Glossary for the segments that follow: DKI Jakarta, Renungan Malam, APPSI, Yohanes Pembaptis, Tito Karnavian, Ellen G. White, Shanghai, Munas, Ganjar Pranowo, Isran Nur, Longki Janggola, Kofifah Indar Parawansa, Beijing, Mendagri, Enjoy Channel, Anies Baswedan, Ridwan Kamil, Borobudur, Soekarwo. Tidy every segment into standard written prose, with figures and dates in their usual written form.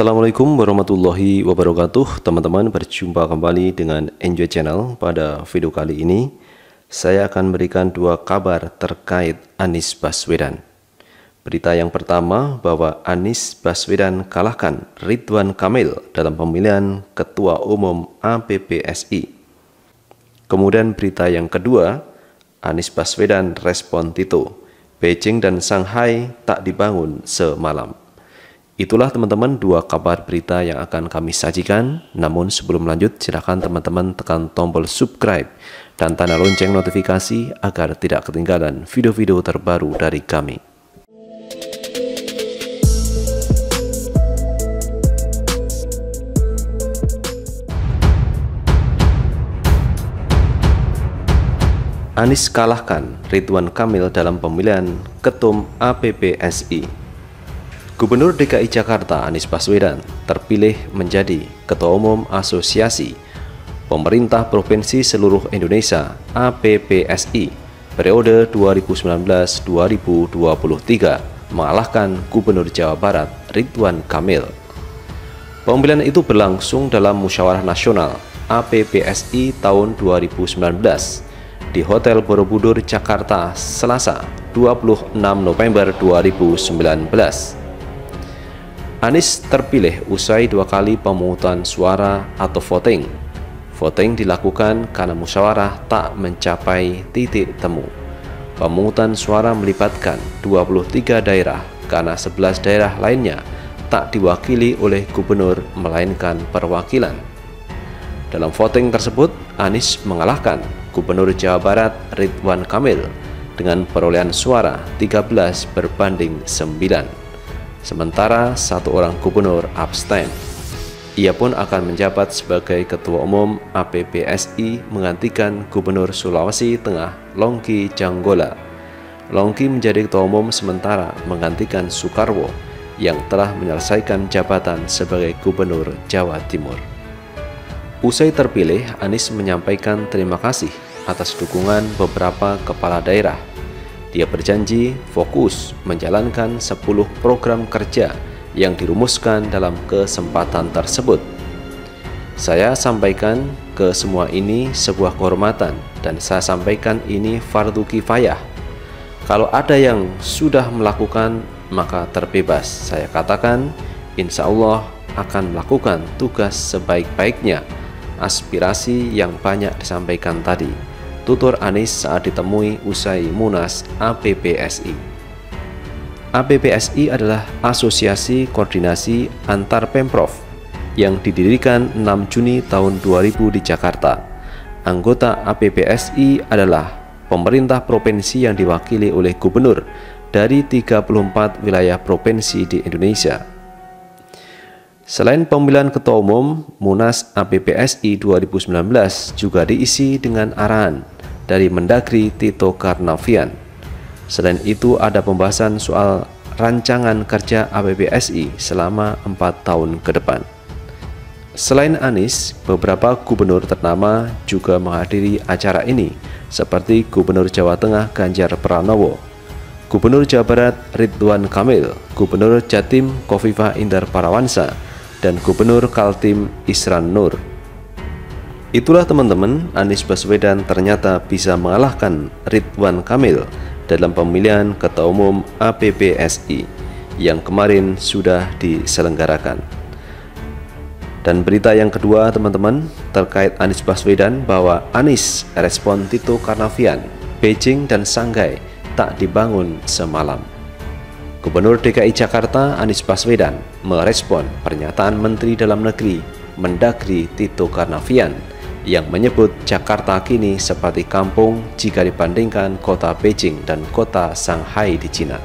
Assalamualaikum warahmatullahi wabarakatuh. Teman-teman, berjumpa kembali dengan Enjoy Channel. Pada video kali ini saya akan memberikan dua kabar terkait Anies Baswedan. Berita yang pertama bahwa Anies Baswedan kalahkan Ridwan Kamil dalam pemilihan Ketua Umum APPSI. Kemudian berita yang kedua, Anies Baswedan respon Tito, Beijing dan Shanghai tak dibangun semalam. Itulah teman-teman dua kabar berita yang akan kami sajikan. Namun sebelum lanjut, silakan teman-teman tekan tombol subscribe dan tanda lonceng notifikasi agar tidak ketinggalan video-video terbaru dari kami. Anies kalahkan Ridwan Kamil dalam pemilihan Ketum APPSI. Gubernur DKI Jakarta Anies Baswedan terpilih menjadi Ketua Umum Asosiasi Pemerintah Provinsi Seluruh Indonesia APPSI periode 2019-2023 mengalahkan Gubernur Jawa Barat Ridwan Kamil. Pemilihan itu berlangsung dalam Musyawarah Nasional APPSI tahun 2019 di Hotel Borobudur, Jakarta, Selasa 26 November 2019. Anies terpilih usai dua kali pemungutan suara atau voting. Voting dilakukan karena musyawarah tak mencapai titik temu. Pemungutan suara melibatkan 23 daerah karena 11 daerah lainnya tak diwakili oleh gubernur melainkan perwakilan. Dalam voting tersebut, Anies mengalahkan Gubernur Jawa Barat Ridwan Kamil dengan perolehan suara 13/9. Sementara satu orang gubernur abstain. Ia pun akan menjabat sebagai Ketua Umum APPSI menggantikan Gubernur Sulawesi Tengah Longki Janggola. Longki menjadi Ketua Umum sementara menggantikan Soekarwo yang telah menyelesaikan jabatan sebagai Gubernur Jawa Timur. Usai terpilih, Anies menyampaikan terima kasih atas dukungan beberapa kepala daerah. Dia berjanji fokus menjalankan 10 program kerja yang dirumuskan dalam kesempatan tersebut. Saya sampaikan ke semua ini sebuah kehormatan dan saya sampaikan ini fardu kifayah. Kalau ada yang sudah melakukan maka terbebas. Saya katakan insya Allah akan melakukan tugas sebaik-baiknya. Aspirasi yang banyak disampaikan tadi, tutur Anies saat ditemui usai Munas APPSI. APPSI adalah asosiasi koordinasi antar Pemprov yang didirikan 6 Juni tahun 2000 di Jakarta. Anggota APPSI adalah pemerintah provinsi yang diwakili oleh gubernur dari 34 wilayah provinsi di Indonesia. Selain pemilihan Ketua Umum, Munas APPSI 2019 juga diisi dengan arahan dari Mendagri Tito Karnavian. Selain itu ada pembahasan soal rancangan kerja APPSI selama 4 tahun ke depan. Selain Anies, beberapa gubernur ternama juga menghadiri acara ini seperti Gubernur Jawa Tengah Ganjar Pranowo, Gubernur Jawa Barat Ridwan Kamil, Gubernur Jatim Kofifah Indar Parawansa, dan Gubernur Kaltim Isran Nur. Itulah teman-teman, Anies Baswedan ternyata bisa mengalahkan Ridwan Kamil dalam pemilihan Ketua Umum APPSI yang kemarin sudah diselenggarakan. Dan berita yang kedua teman-teman terkait Anies Baswedan bahwa Anies respon Tito Karnavian, Beijing dan Shanghai tak dibangun semalam. Gubernur DKI Jakarta Anies Baswedan merespon pernyataan Menteri Dalam Negeri Mendagri Tito Karnavian yang menyebut Jakarta kini seperti kampung jika dibandingkan kota Beijing dan kota Shanghai di Cina.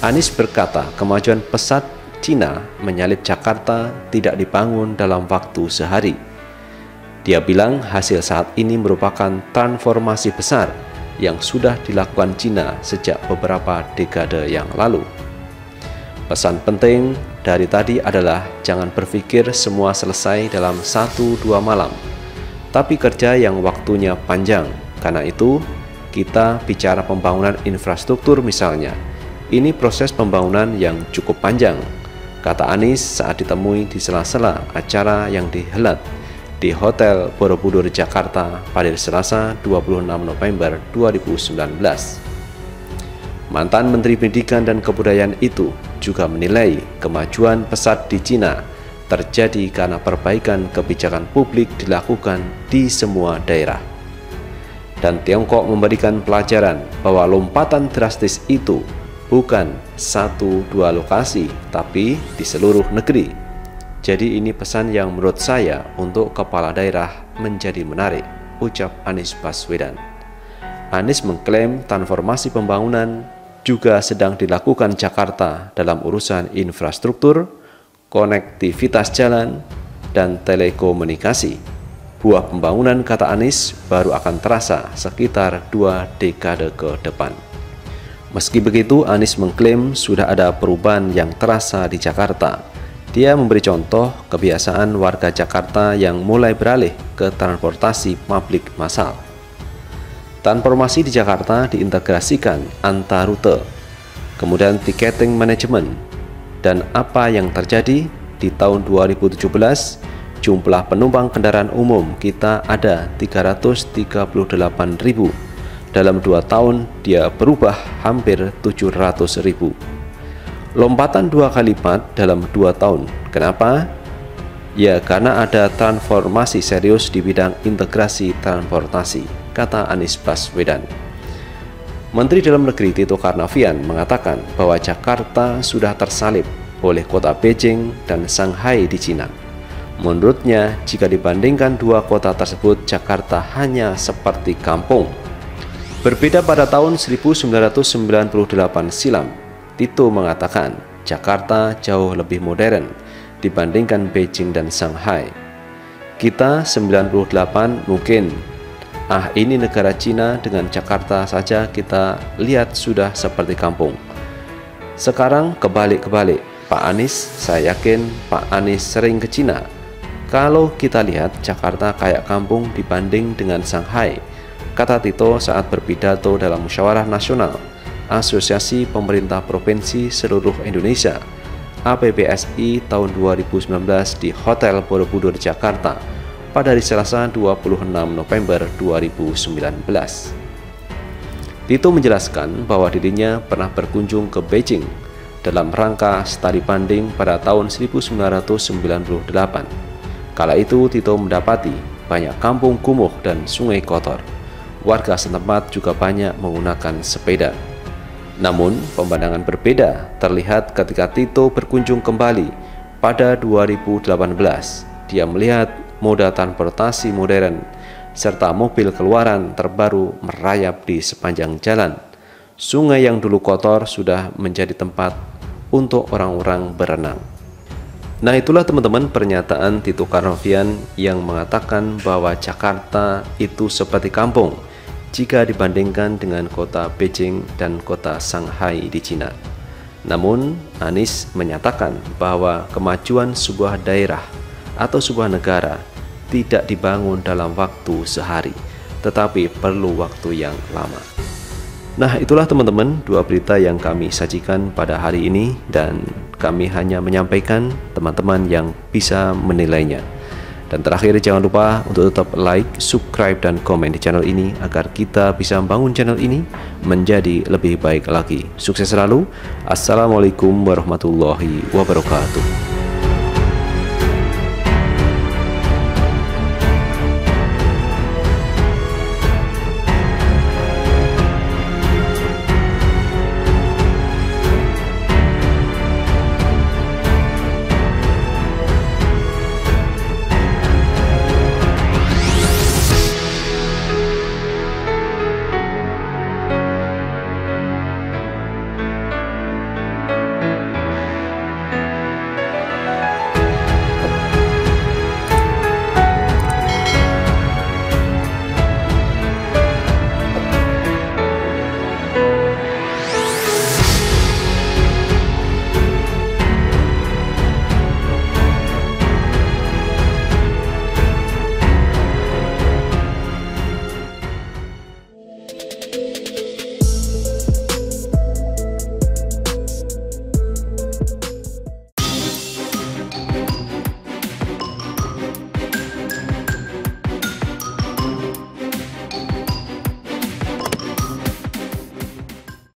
Anies berkata kemajuan pesat Cina menyalip Jakarta tidak dibangun dalam waktu sehari. Dia bilang hasil saat ini merupakan transformasi besar yang sudah dilakukan Cina sejak beberapa dekade yang lalu. Pesan penting dari tadi adalah jangan berpikir semua selesai dalam 1-2 malam, tapi kerja yang waktunya panjang. Karena itu, kita bicara pembangunan infrastruktur misalnya. Ini proses pembangunan yang cukup panjang. kata Anies saat ditemui di sela-sela acara yang dihelat di Hotel Borobudur, Jakarta pada Selasa 26 November 2019. Mantan Menteri Pendidikan dan Kebudayaan itu juga menilai kemajuan pesat di Cina terjadi karena perbaikan kebijakan publik dilakukan di semua daerah. Dan Tiongkok memberikan pelajaran bahwa lompatan drastis itu bukan 1-2 lokasi, tapi di seluruh negeri. Jadi ini pesan yang menurut saya untuk kepala daerah menjadi menarik, ucap Anies Baswedan. Anies mengklaim transformasi pembangunan juga sedang dilakukan Jakarta dalam urusan infrastruktur, konektivitas jalan, dan telekomunikasi. Buah pembangunan, kata Anies, baru akan terasa sekitar 2 dekade ke depan. Meski begitu, Anies mengklaim sudah ada perubahan yang terasa di Jakarta. Dia memberi contoh kebiasaan warga Jakarta yang mulai beralih ke transportasi publik massal. Transformasi di Jakarta diintegrasikan antar rute, kemudian tiketing manajemen, dan apa yang terjadi di tahun 2017, jumlah penumpang kendaraan umum kita ada 338.000. Dalam 2 tahun dia berubah hampir 700.000. Lompatan 2 kali lipat dalam 2 tahun. Kenapa? Ya karena ada transformasi serius di bidang integrasi transportasi, kata Anies Baswedan. Menteri Dalam Negeri Tito Karnavian mengatakan bahwa Jakarta sudah tersalib oleh kota Beijing dan Shanghai di Cina. Menurutnya, jika dibandingkan 2 kota tersebut, Jakarta hanya seperti kampung. Berbeda pada tahun 1998 silam, Tito mengatakan Jakarta jauh lebih modern dibandingkan Beijing dan Shanghai. Kita 98 mungkin, ini negara Cina, dengan Jakarta saja kita lihat sudah seperti kampung. Sekarang kebalik-kebalik, Pak Anies, saya yakin Pak Anies sering ke Cina. Kalau kita lihat Jakarta kayak kampung dibanding dengan Shanghai, kata Tito saat berpidato dalam musyawarah nasional Asosiasi Pemerintah Provinsi Seluruh Indonesia (APPSI) tahun 2019 di Hotel Borobudur, Jakarta pada hari Selasa 26 November 2019. Tito menjelaskan bahwa dirinya pernah berkunjung ke Beijing dalam rangka studi banding pada tahun 1998. Kala itu Tito mendapati banyak kampung kumuh dan sungai kotor. Warga setempat juga banyak menggunakan sepeda. Namun, pemandangan berbeda terlihat ketika Tito berkunjung kembali pada 2018. Dia melihat moda transportasi modern serta mobil keluaran terbaru merayap di sepanjang jalan. Sungai yang dulu kotor sudah menjadi tempat untuk orang-orang berenang. Nah, itulah teman-teman pernyataan Tito Karnavian yang mengatakan bahwa Jakarta itu seperti kampung jika dibandingkan dengan kota Beijing dan kota Shanghai di Cina. Namun, Anies menyatakan bahwa kemajuan sebuah daerah atau sebuah negara tidak dibangun dalam waktu sehari, tetapi perlu waktu yang lama. Nah, itulah teman-teman 2 berita yang kami sajikan pada hari ini, dan kami hanya menyampaikan teman-teman yang bisa menilainya. Dan terakhir, jangan lupa untuk tetap like, subscribe, dan komen di channel ini agar kita bisa membangun channel ini menjadi lebih baik lagi. Sukses selalu. Assalamualaikum warahmatullahi wabarakatuh.